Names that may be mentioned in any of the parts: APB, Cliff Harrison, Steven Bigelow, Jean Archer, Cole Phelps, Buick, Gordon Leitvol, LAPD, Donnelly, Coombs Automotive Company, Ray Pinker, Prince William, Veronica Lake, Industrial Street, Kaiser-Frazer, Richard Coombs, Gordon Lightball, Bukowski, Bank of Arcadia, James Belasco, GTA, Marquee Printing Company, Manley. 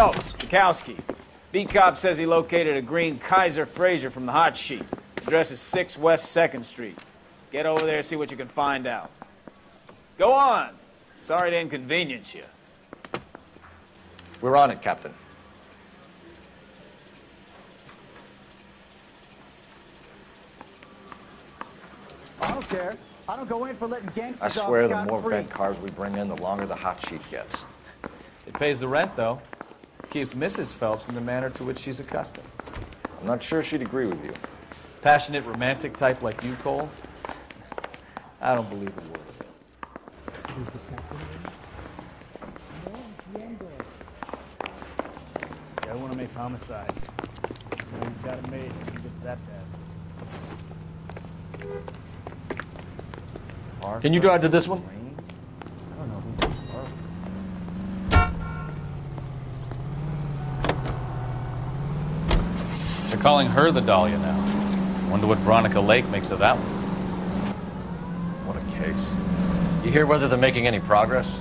Phelps, Bukowski. B-Cop says he located a green Kaiser-Frazer from the hot sheet. Address is 6 West 2nd Street. Get over there, see what you can find out. Go on. Sorry to inconvenience you. We're on it, Captain. I don't care. I don't go in for letting gangsters off scot-free. I swear, the more red cars we bring in, the longer the hot sheet gets. It pays the rent, though. It keeps Mrs. Phelps in the manner to which she's accustomed. I'm not sure she'd agree with you. Passionate, romantic type like you, Cole? I don't believe a word of it. Yeah, I want to make homicide. You've got it made if you get that bad. Can you drive to this one? I don't know. They're calling her the Dahlia now. Wonder what Veronica Lake makes of that one. What a case. You hear whether they're making any progress?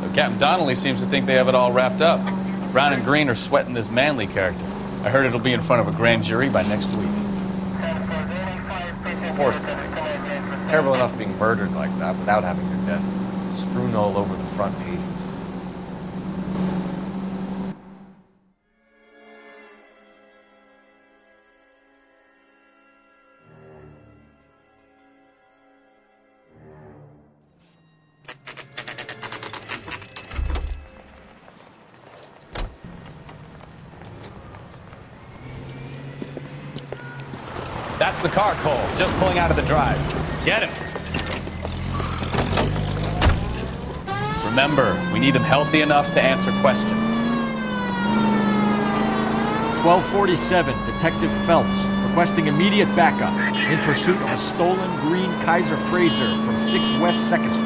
Though Captain Donnelly seems to think they have it all wrapped up. Brown and Green are sweating this Manley character. I heard it'll be in front of a grand jury by next week. Poor thing. Terrible enough being murdered like that without having your death strewn all over the front pages. That's the car, Cole. Just pulling out of the drive. Get him. Remember, we need him healthy enough to answer questions. 1247, Detective Phelps, requesting immediate backup in pursuit of a stolen green Kaiser-Frazer from 6 West 2nd Street.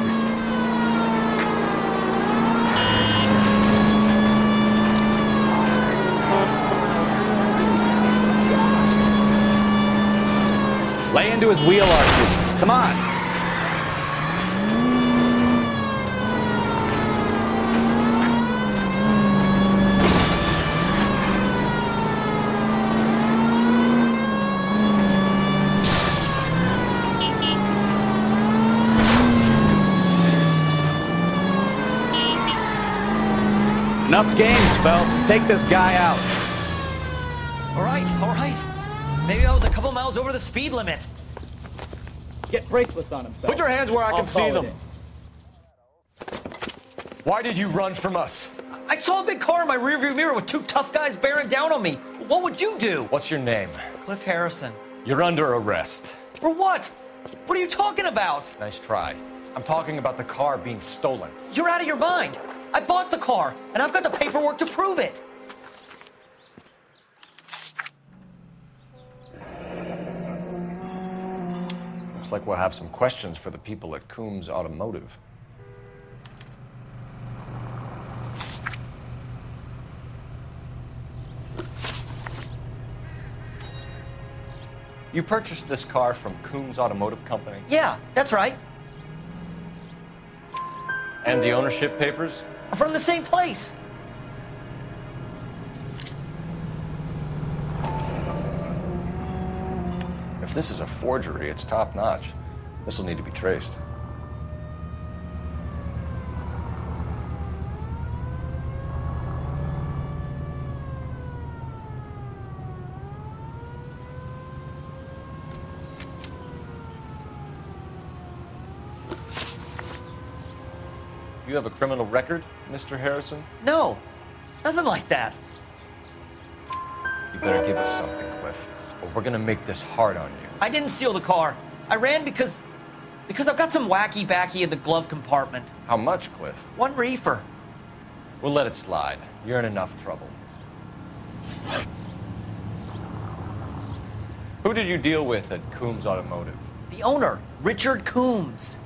Lay into his wheel, Archer. Come on. Enough games, Phelps. Take this guy out. All right, all right. Maybe I was a couple miles over the speed limit. Get bracelets on him, Phelps. Put your hands where I can see them. Why did you run from us? I saw a big car in my rearview mirror with two tough guys bearing down on me. What would you do? What's your name? Cliff Harrison. You're under arrest. For what? What are you talking about? Nice try. I'm talking about the car being stolen. You're out of your mind. I bought the car, and I've got the paperwork to prove it. Looks like we'll have some questions for the people at Coombs Automotive. You purchased this car from Coombs Automotive Company? Yeah, that's right. And the ownership papers? Are from the same place. This is a forgery. It's top-notch. This will need to be traced. You have a criminal record, Mr. Harrison? No, nothing like that. You better give us something, Cliff. We're gonna make this hard on you. I didn't steal the car. I ran because I've got some wacky backy in the glove compartment. How much, Cliff? One reefer. We'll let it slide. You're in enough trouble. Who did you deal with at Coombs Automotive? The owner, Richard Coombs.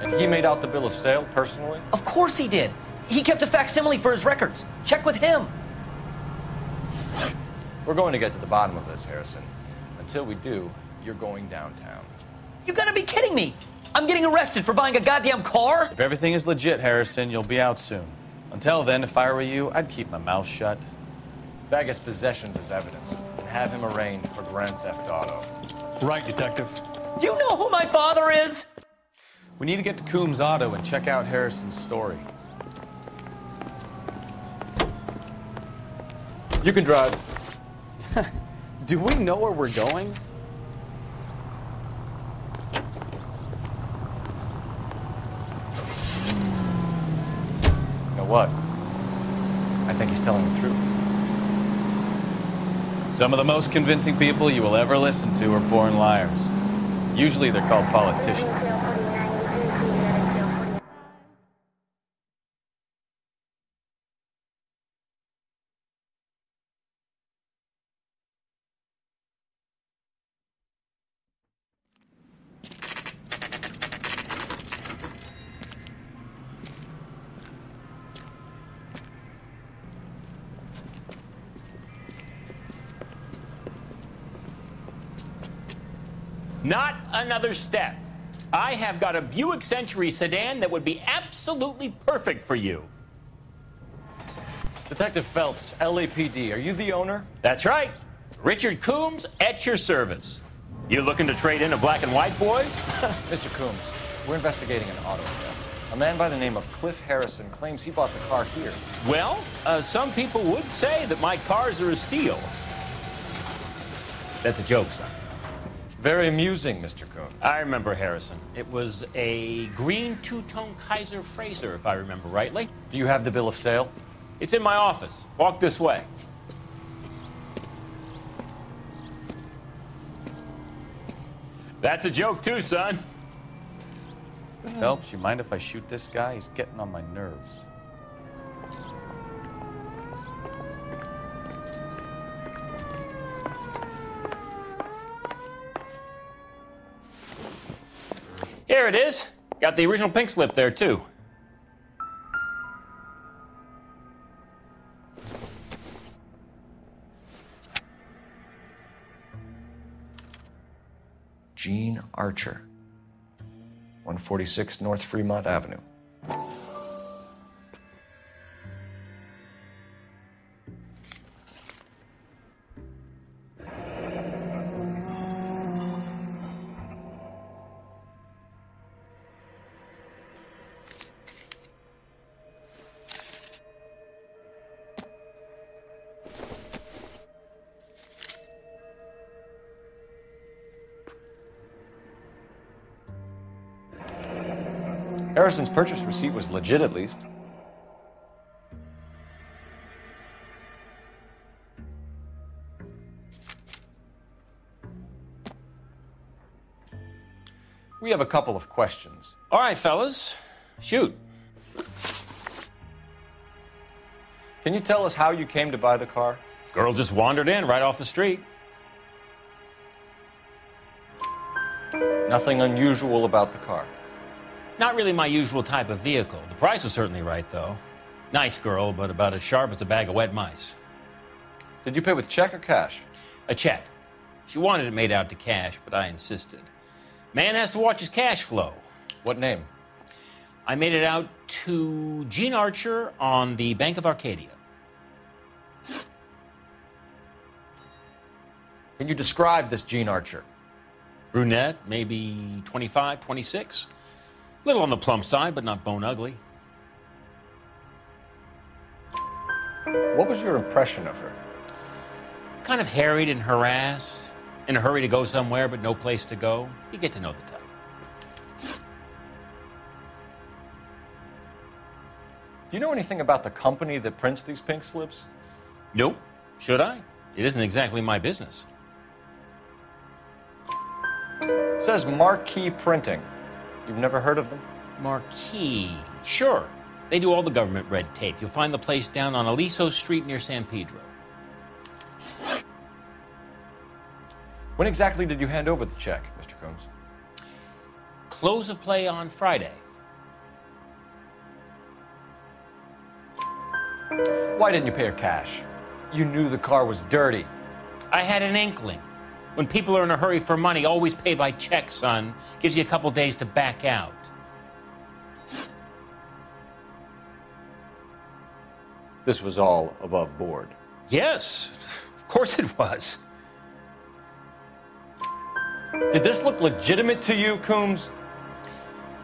And he made out the bill of sale personally? Of course he did. He kept a facsimile for his records. Check with him. We're going to get to the bottom of this, Harrison. Until we do, you're going downtown. You gotta be kidding me! I'm getting arrested for buying a goddamn car? If everything is legit, Harrison, you'll be out soon. Until then, if I were you, I'd keep my mouth shut. Bag his possessions as evidence and have him arraigned for Grand Theft Auto. Right, Detective. You know who my father is? We need to get to Coombs Auto and check out Harrison's story. You can drive. Do we know where we're going? You know what? I think he's telling the truth. Some of the most convincing people you will ever listen to are born liars. Usually they're called politicians. Not another step. I have got a Buick Century sedan that would be absolutely perfect for you. Detective Phelps, LAPD, are you the owner? That's right. Richard Coombs at your service. You looking to trade in a black and white, boys? Mr. Coombs, we're investigating an auto theft. A man by the name of Cliff Harrison claims he bought the car here. Well, some people would say that my cars are a steal. That's a joke, son. Very amusing, Mr. Coombs. I remember Harrison. It was a green two-tone Kaiser-Frazer, if I remember rightly. Do you have the bill of sale? It's in my office. Walk this way. That's a joke, too, son. Phelps, you mind if I shoot this guy? He's getting on my nerves. Here it is. Got the original pink slip there, too. Jean Archer, 146 North Fremont Avenue. Harrison's purchase receipt was legit, at least. We have a couple of questions. All right, fellas. Shoot. Can you tell us how you came to buy the car? Girl just wandered in right off the street. Nothing unusual about the car. Not really my usual type of vehicle. The price was certainly right, though. Nice girl, but about as sharp as a bag of wet mice. Did you pay with check or cash? A check. She wanted it made out to cash, but I insisted. Man has to watch his cash flow. What name? I made it out to Jean Archer on the Bank of Arcadia. Can you describe this Jean Archer? Brunette, maybe 25, 26. A little on the plump side, but not bone ugly. What was your impression of her? Kind of harried and harassed, in a hurry to go somewhere, but no place to go. You get to know the type. Do you know anything about the company that prints these pink slips? Nope. Should I? It isn't exactly my business. It says Marquee Printing. You've never heard of them? Marquee. Sure. They do all the government red tape. You'll find the place down on Aliso Street near San Pedro. When exactly did you hand over the check, Mr. Coombs? Close of play on Friday. Why didn't you pay her cash? You knew the car was dirty. I had an inkling. When people are in a hurry for money, always pay by check, son. Gives you a couple days to back out. This was all above board. Yes, of course it was. Did this look legitimate to you, Coombs?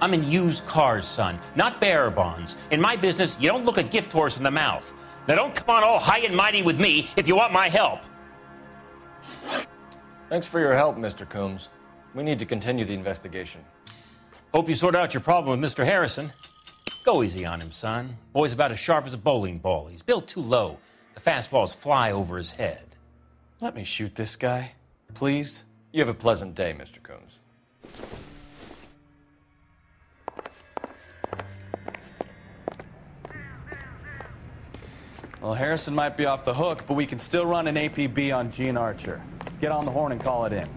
I'm in used cars, son, not bearer bonds. In my business, you don't look a gift horse in the mouth. Now don't come on all high and mighty with me if you want my help. Thanks for your help, Mr. Coombs. We need to continue the investigation. Hope you sort out your problem with Mr. Harrison. Go easy on him, son. Boy's about as sharp as a bowling ball. He's built too low. The fastballs fly over his head. Let me shoot this guy, please. You have a pleasant day, Mr. Coombs. Well, Harrison might be off the hook, but we can still run an APB on Jean Archer. Get on the horn and call it in.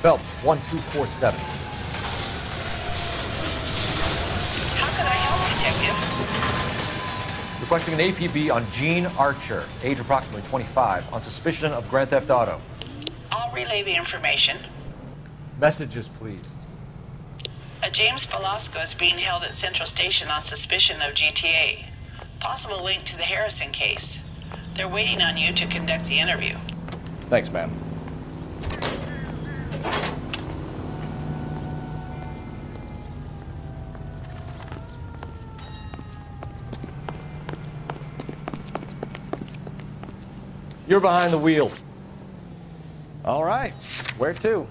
Phelps, 1247. How can I help, Detective? Requesting an APB on Jean Archer, age approximately 25, on suspicion of grand theft auto. Relay the information. Messages, please. A James Belasco is being held at Central Station on suspicion of GTA. Possible link to the Harrison case. They're waiting on you to conduct the interview. Thanks, ma'am. You're behind the wheel. All right, where to?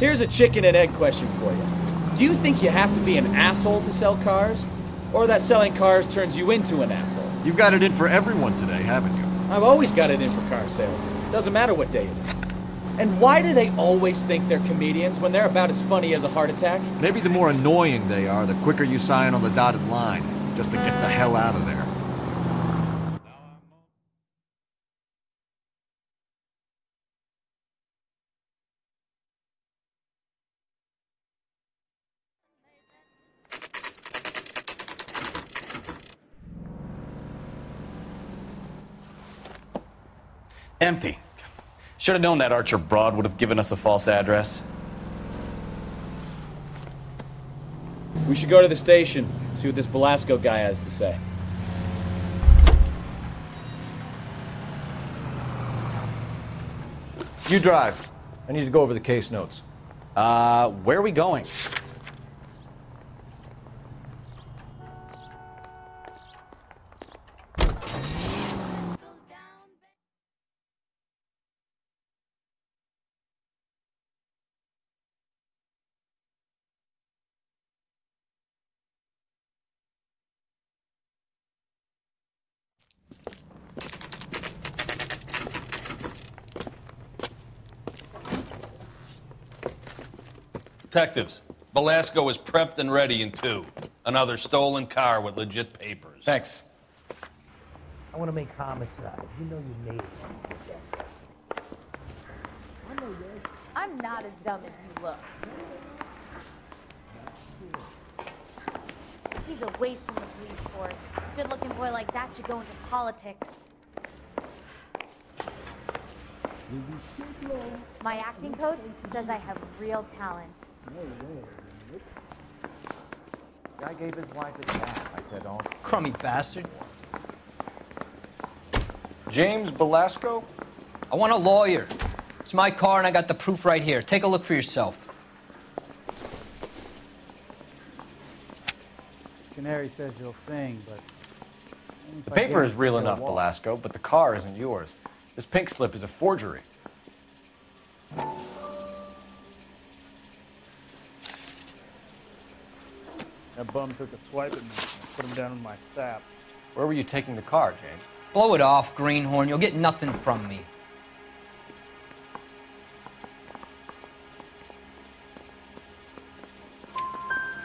Here's a chicken and egg question for you. Do you think you have to be an asshole to sell cars? Or that selling cars turns you into an asshole? You've got it in for everyone today, haven't you? I've always got it in for car sales. It doesn't matter what day it is. And why do they always think they're comedians when they're about as funny as a heart attack? Maybe the more annoying they are, the quicker you sign on the dotted line, just to get the hell out of there. Empty. Should have known that Archer broad would have given us a false address. We should go to the station, see what this Belasco guy has to say. You drive. I need to go over the case notes. Where are we going? Detectives, Belasco is prepped and ready in 2. Another stolen car with legit papers. Thanks. I want to make homicide. You know you made it. I know you. I'm not as dumb as you look. He's a waste in the police force. Good-looking boy like that should go into politics. My acting coach says I have real talent. Guy gave his wife a tap. I said, "Oh, crummy bastard." James Belasco? I want a lawyer. It's my car, and I got the proof right here. Take a look for yourself. Canary says you'll sing, but the paper is real enough, Belasco, but the car isn't yours. This pink slip is a forgery. That bum took a swipe at me and put him down in my sap. Where were you taking the car, James? Blow it off, greenhorn. You'll get nothing from me.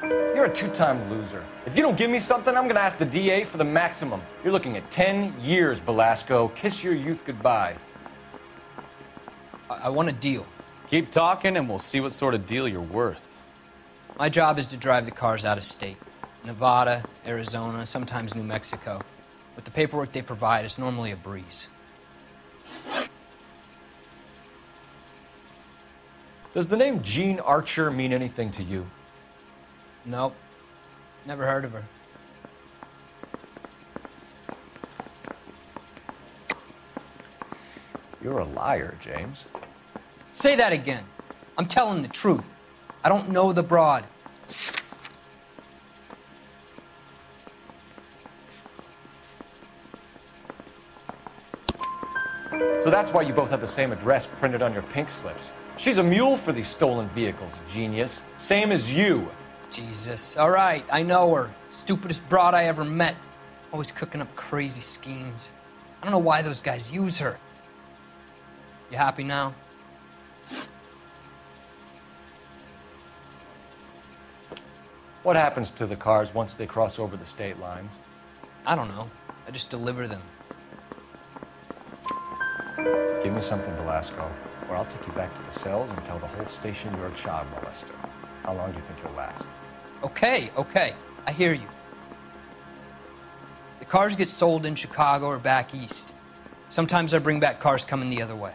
You're a two-time loser. If you don't give me something, I'm going to ask the DA for the maximum. You're looking at 10 years, Belasco. Kiss your youth goodbye. I want a deal. Keep talking, and we'll see what sort of deal you're worth. My job is to drive the cars out of state. Nevada, Arizona, sometimes New Mexico. With the paperwork they provide, it's normally a breeze. Does the name Jean Archer mean anything to you? Nope. Never heard of her. You're a liar, James. Say that again. I'm telling the truth. I don't know the broad. So that's why you both have the same address printed on your pink slips. She's a mule for these stolen vehicles, genius. Same as you. Jesus. All right, I know her. Stupidest broad I ever met. Always cooking up crazy schemes. I don't know why those guys use her. You happy now? What happens to the cars once they cross over the state lines? I don't know. I just deliver them. Give me something, Belasco, or I'll take you back to the cells and tell the whole station you're a child molester. How long do you think you'll last? Okay, okay. I hear you. The cars get sold in Chicago or back east. Sometimes I bring back cars coming the other way.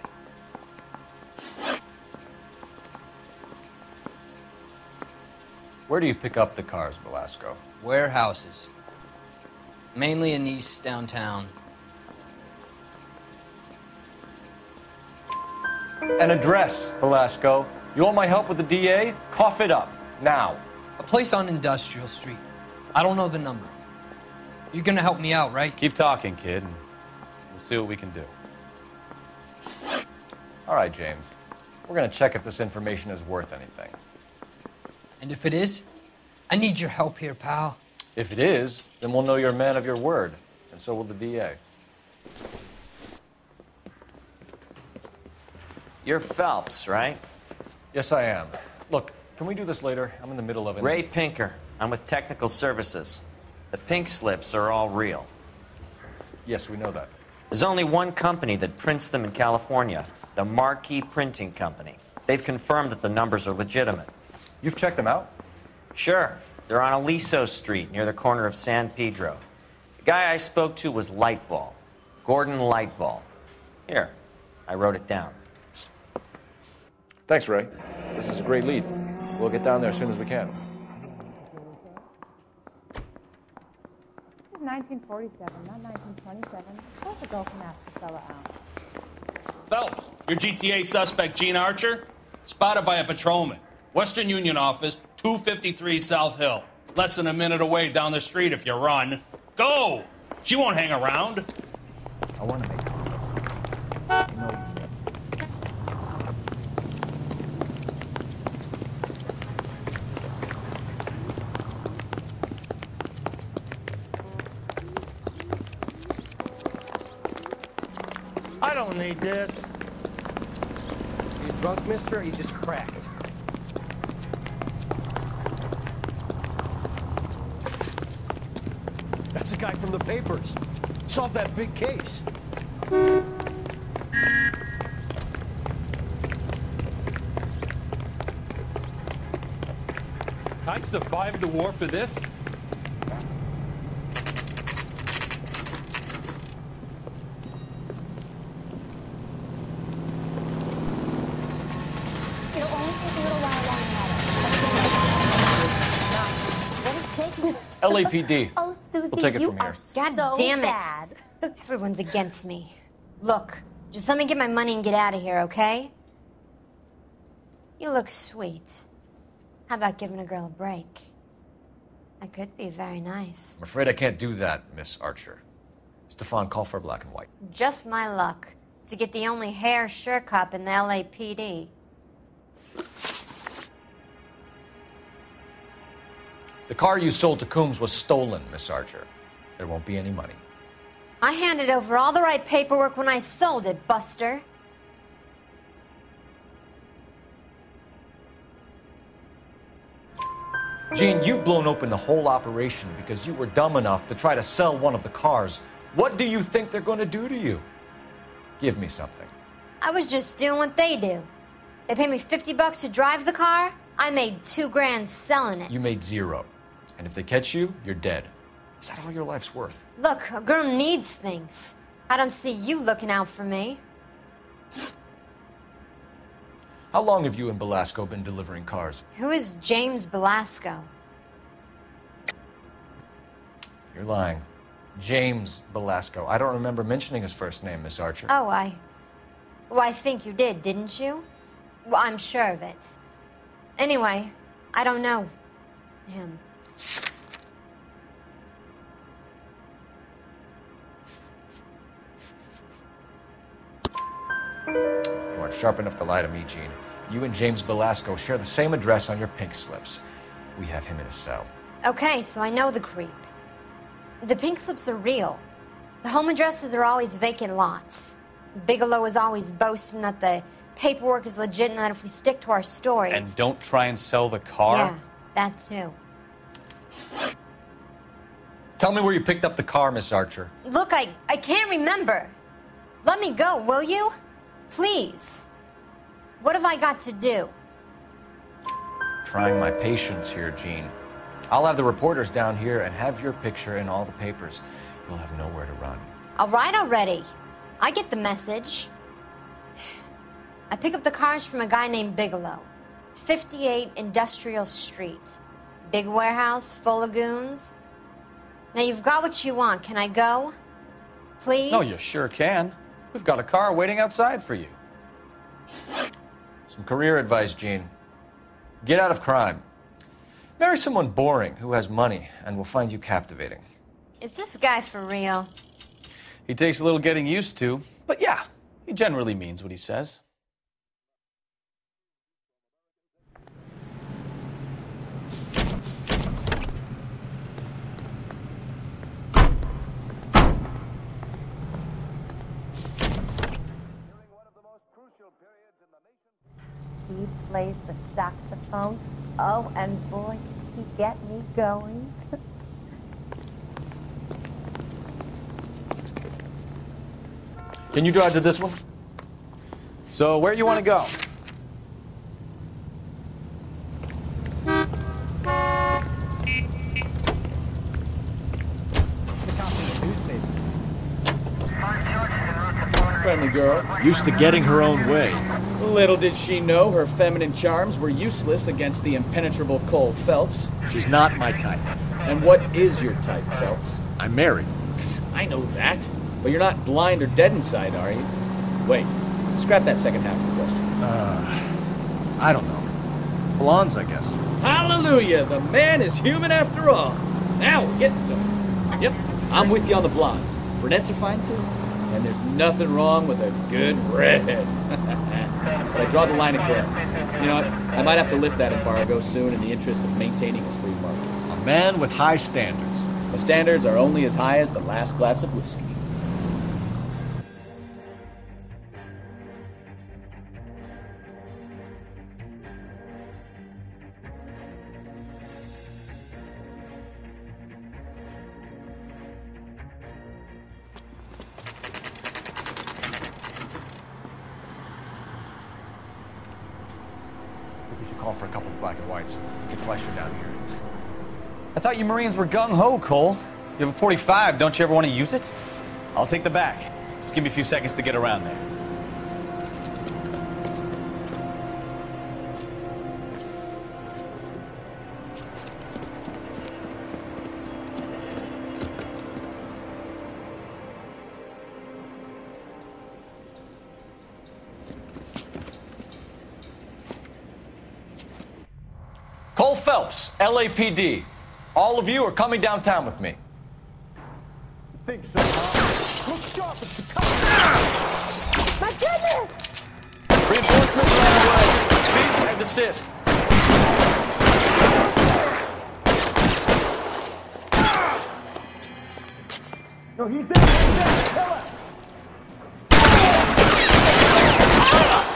Where do you pick up the cars, Belasco? Warehouses. Mainly in East downtown. An address, Belasco. You want my help with the DA? Cough it up, now. A place on Industrial Street. I don't know the number. You're gonna help me out, right? Keep talking, kid. We'll see what we can do. All right, James. We're gonna check if this information is worth anything. And if it is, I need your help here, pal. If it is, then we'll know you're a man of your word, and so will the DA. You're Phelps, right? Yes, I am. Look, can we do this later? I'm in the middle of it. Ray Pinker. I'm with Technical Services. The pink slips are all real. Yes, we know that. There's only one company that prints them in California, the Marquee Printing Company. They've confirmed that the numbers are legitimate. You've checked them out? Sure. They're on Aliso Street, near the corner of San Pedro. The guy I spoke to was Leitvol, Gordon Leitvol. Here, I wrote it down. Thanks, Ray. This is a great lead. We'll get down there as soon as we can. This is 1947, not 1927. Of course a girl can ask the fella out. Phelps, your GTA suspect, Jean Archer, spotted by a patrolman. Western Union office, 253 South Hill. Less than a minute away down the street if you run. Go! She won't hang around. I want to make her. I don't need this. Are you drunk, mister, or are you just cracked? That's the guy from the papers. Solved that big case. I survived the war for this? LAPD. Oh, Susie, we'll take it from here. God so damn it. Bad. Everyone's against me. Look, just let me get my money and get out of here, okay? You look sweet. How about giving a girl a break? I could be very nice. I'm afraid I can't do that, Miss Archer. Stefan, call for a black and white. Just my luck to get the only hair sure cop in the LAPD. The car you sold to Coombs was stolen, Miss Archer. There won't be any money. I handed over all the right paperwork when I sold it, Buster. Jean, you've blown open the whole operation because you were dumb enough to try to sell one of the cars. What do you think they're going to do to you? Give me something. I was just doing what they do. They pay me 50 bucks to drive the car. I made $2 grand selling it. You made zero. And if they catch you, you're dead. Is that all your life's worth? Look, a girl needs things. I don't see you looking out for me. How long have you and Belasco been delivering cars? Who is James Belasco? You're lying. James Belasco. I don't remember mentioning his first name, Miss Archer. Oh, I think you did, didn't you? Well, I'm sure of it. Anyway, I don't know him. You aren't sharp enough to lie to me, Jean. You and James Belasco share the same address on your pink slips. We have him in a cell. Okay, so I know the creep. The pink slips are real. The home addresses are always vacant lots. Bigelow is always boasting that the paperwork is legit and that if we stick to our stories... And don't try and sell the car? Yeah, that too. Tell me where you picked up the car, Miss Archer. Look, I can't remember. Let me go, will you? Please. What have I got to do? Trying my patience here, Jean. I'll have the reporters down here and have your picture in all the papers. You'll have nowhere to run. All right already. I get the message. I pick up the cars from a guy named Bigelow. 58 Industrial Street. Big warehouse full of goons. Now you've got what you want. Can I go? Please? No, you sure can. We've got a car waiting outside for you. Some career advice, Jean. Get out of crime. Marry someone boring who has money and will find you captivating. Is this guy for real? He takes a little getting used to, but yeah, he generally means what he says. He plays the saxophone. Oh, and boy, he get me going. Can you drive to this one? So, where you want to go? Friendly girl, used to getting her own way. Little did she know her feminine charms were useless against the impenetrable Cole Phelps. She's not my type. And what is your type, Phelps? I'm married. I know that. But you're not blind or dead inside, are you? Wait, scrap that second half of the question. I don't know. Blondes, I guess. Hallelujah! The man is human after all. Now we're getting somewhere. Yep, I'm with you on the blondes. Brunettes are fine, too. And there's nothing wrong with a good redhead. But I draw the line again. You know what? I might have to lift that embargo soon in the interest of maintaining a free market. A man with high standards. The standards are only as high as the last glass of whiskey. You Marines were gung-ho, Cole. You have a 45, don't you ever want to use it? I'll take the back. Just give me a few seconds to get around there. Cole Phelps, LAPD. All of you are coming downtown with me. Think so, huh? Look sharp at the car. My goodness! Reinforcements right away. Cease and desist. No, he's dead. He's dead. Kill him.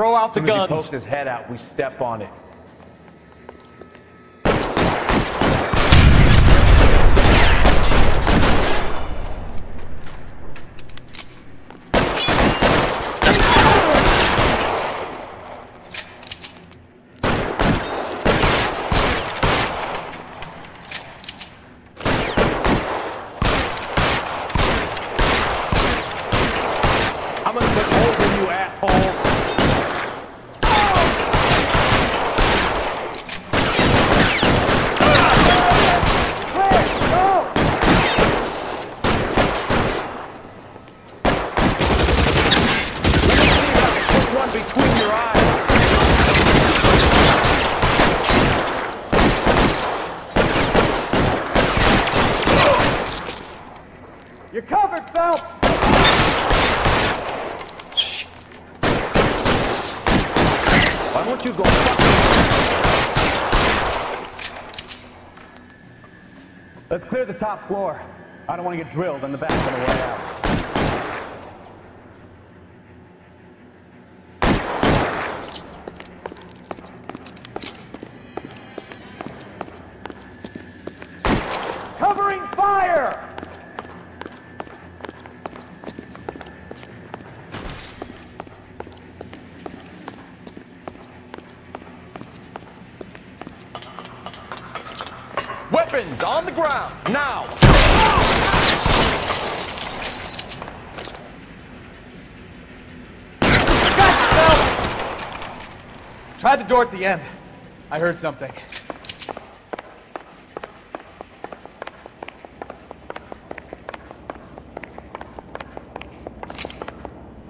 Throw out the guns. As soon as he pokes his head out, we step on it. Let's clear the top floor. I don't want to get drilled in the back on the way out. Covering fire! Weapons on the ground, now! Got it! Try the door at the end. I heard something.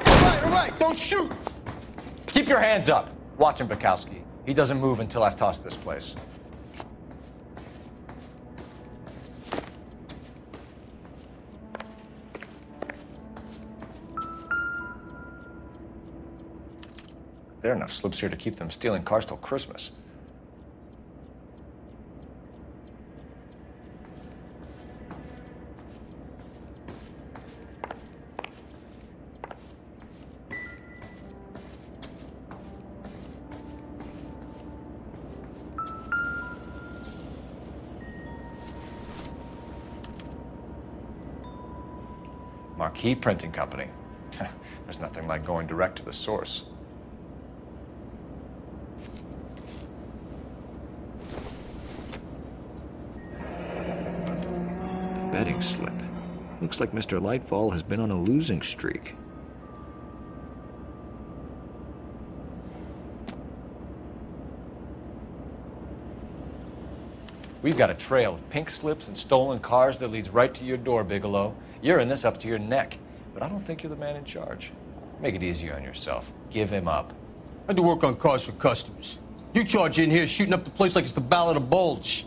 All right, don't shoot! Keep your hands up. Watch him, Bukowski. He doesn't move until I've tossed this place. There are enough slips here to keep them stealing cars till Christmas. Marquee Printing Company. There's nothing like going direct to the source. Betting slip. Looks like Mr. Lightfall has been on a losing streak. We've got a trail of pink slips and stolen cars that leads right to your door, Bigelow. You're in this up to your neck, but I don't think you're the man in charge. Make it easier on yourself. Give him up. I do work on cars for customers. You charge in here shooting up the place like it's the Ballad of Bulge.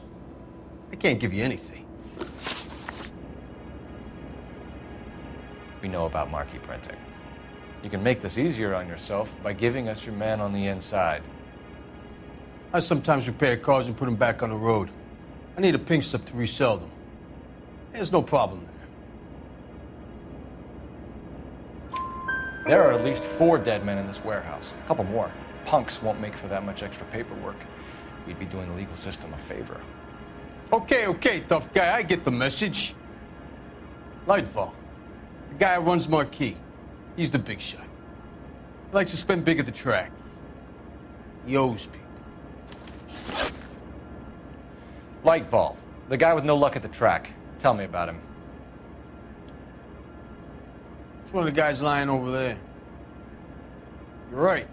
I can't give you anything. We know about Marquee Printing. You can make this easier on yourself by giving us your man on the inside. I sometimes repair cars and put them back on the road. I need a pink slip to resell them. There's no problem there. There are at least 4 dead men in this warehouse. A couple more. Punks won't make for that much extra paperwork. We'd be doing the legal system a favor. Okay, tough guy. I get the message. Lightfall. The guy who runs Marquee. He's the big shot. He likes to spend big at the track. He owes people. Lightball, the guy with no luck at the track. Tell me about him. It's one of the guys lying over there. You're right.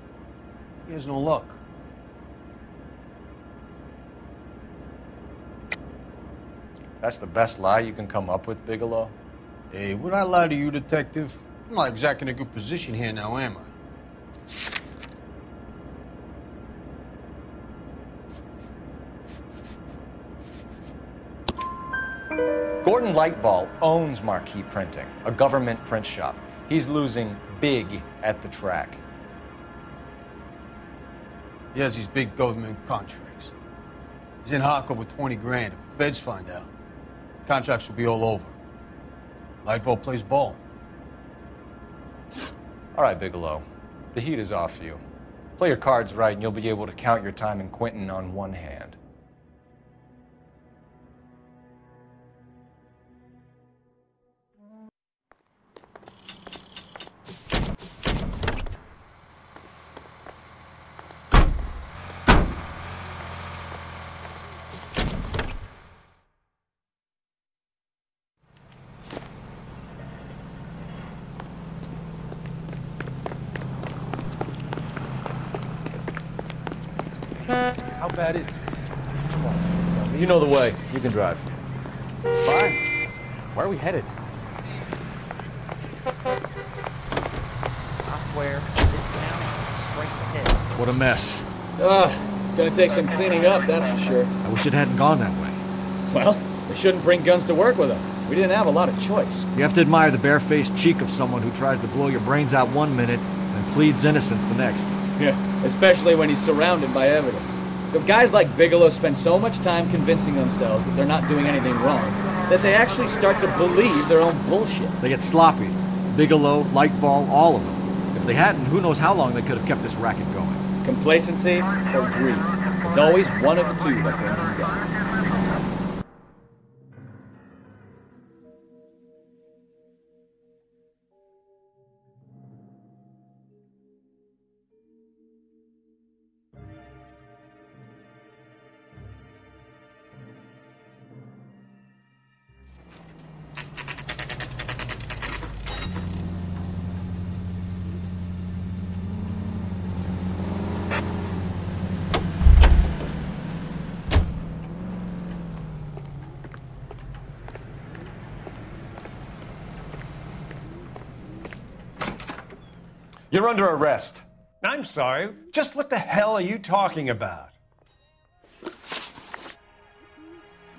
He has no luck. That's the best lie you can come up with, Bigelow? Hey, would I lie to you, Detective? I'm not exactly in a good position here now, am I? Gordon Lightball owns Marquee Printing, a government print shop. He's losing big at the track. He has these big government contracts. He's in hock over 20 grand. If the feds find out, contracts will be all over. Lightball plays ball. All right, Bigelow. The heat is off you. Play your cards right and you'll be able to count your time in Quentin on one hand. How bad is it? Come on. You know the way. You can drive. Fine. Where are we headed? I swear, this town is straight ahead. What a mess. Gonna take some cleaning up, that's for sure. I wish it hadn't gone that way. Well, we shouldn't bring guns to work with them. We didn't have a lot of choice. You have to admire the barefaced cheek of someone who tries to blow your brains out one minute and pleads innocence the next. Yeah, especially when he's surrounded by evidence. But guys like Bigelow spend so much time convincing themselves that they're not doing anything wrong, that they actually start to believe their own bullshit. They get sloppy. Bigelow, Lightball, all of them. If they hadn't, who knows how long they could have kept this racket going. Complacency or greed. It's always one of the two that brings them down. You're under arrest. I'm sorry. Just what the hell are you talking about?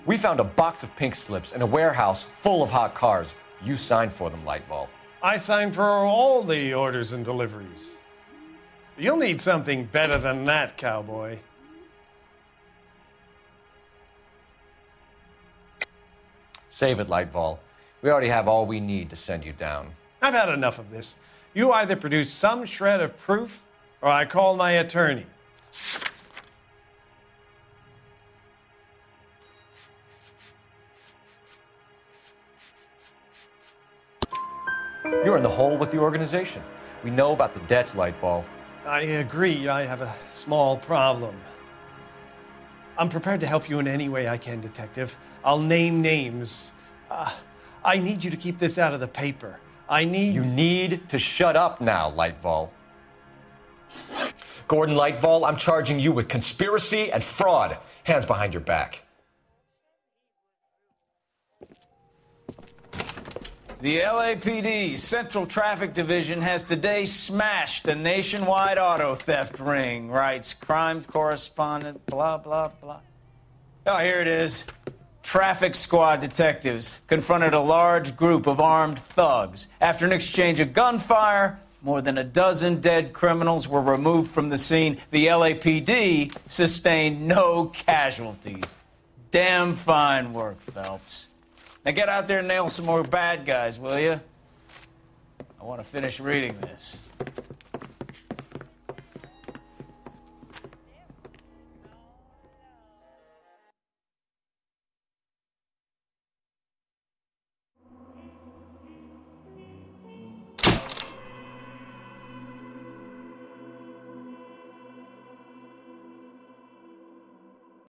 We found a box of pink slips in a warehouse full of hot cars. You signed for them, Lightball. I signed for all the orders and deliveries. You'll need something better than that, cowboy. Save it, Lightball. We already have all we need to send you down. I've had enough of this. You either produce some shred of proof, or I call my attorney. You're in the hole with the organization. We know about the debts, Lightball. I agree. I have a small problem. I'm prepared to help you in any way I can, Detective. I'll name names. I need you to keep this out of the paper. You need to shut up now, Lightball. Gordon Lightball, I'm charging you with conspiracy and fraud. Hands behind your back. The LAPD Central Traffic Division has today smashed a nationwide auto theft ring, writes crime correspondent, blah, blah, blah. Oh, here it is. Traffic squad detectives confronted a large group of armed thugs. After an exchange of gunfire, more than a dozen dead criminals were removed from the scene. The LAPD sustained no casualties. Damn fine work, Phelps. Now get out there and nail some more bad guys, will you? I want to finish reading this.